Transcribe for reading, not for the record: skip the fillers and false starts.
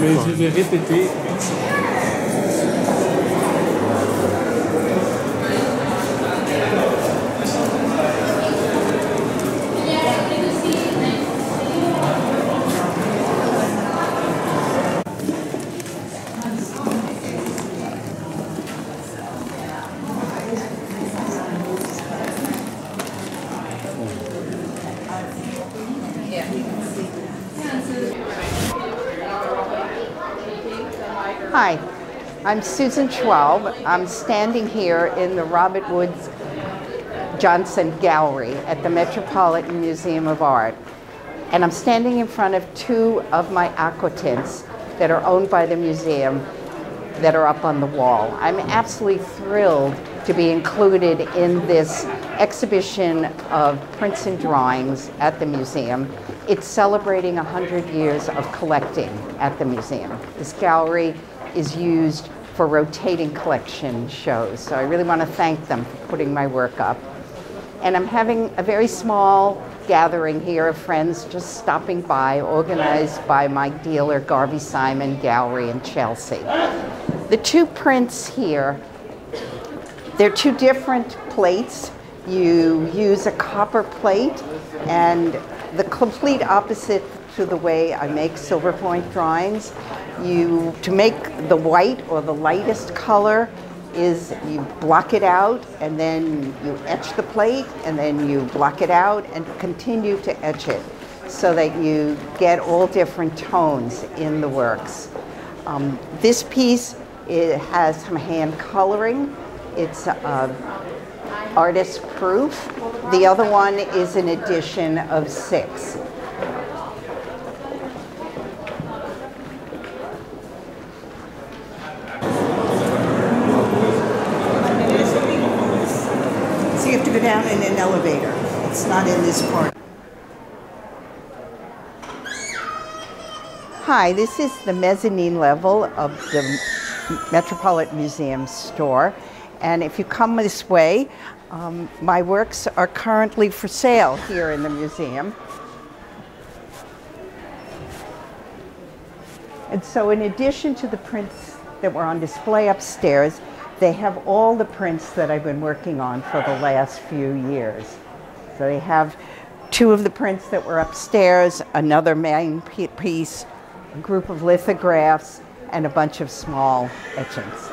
Mais je vais répéter. Hi, I'm Susan Schwalb. I'm standing here in the Robert Wood Johnson Gallery at the Metropolitan Museum of Art. And I'm standing in front of two of my aqua tints that are owned by the museum that are up on the wall. I'm absolutely thrilled to be included in this exhibition of prints and drawings at the museum. It's celebrating 100 years of collecting at the museum. This gallery is used for rotating collection shows. So I really want to thank them for putting my work up. And I'm having a very small gathering here of friends just stopping by, organized by my dealer, Garvey Simon Gallery in Chelsea. The two prints here, they're two different plates. You use a copper plate, and the complete opposite to the way I make silver point drawings. To make the white or the lightest color is you block it out and then you etch the plate and then you block it out and continue to etch it so that you get all different tones in the works. This piece, it has some hand coloring. It's artist proof. The other one is an edition of 6. You have to go down in an elevator. It's not in this part. Hi, this is the mezzanine level of the Metropolitan Museum store. And if you come this way, my works are currently for sale here in the museum. And so in addition to the prints that were on display upstairs, they have all the prints that I've been working on for the last few years. So they have two of the prints that were upstairs, another main piece, a group of lithographs, and a bunch of small etchings.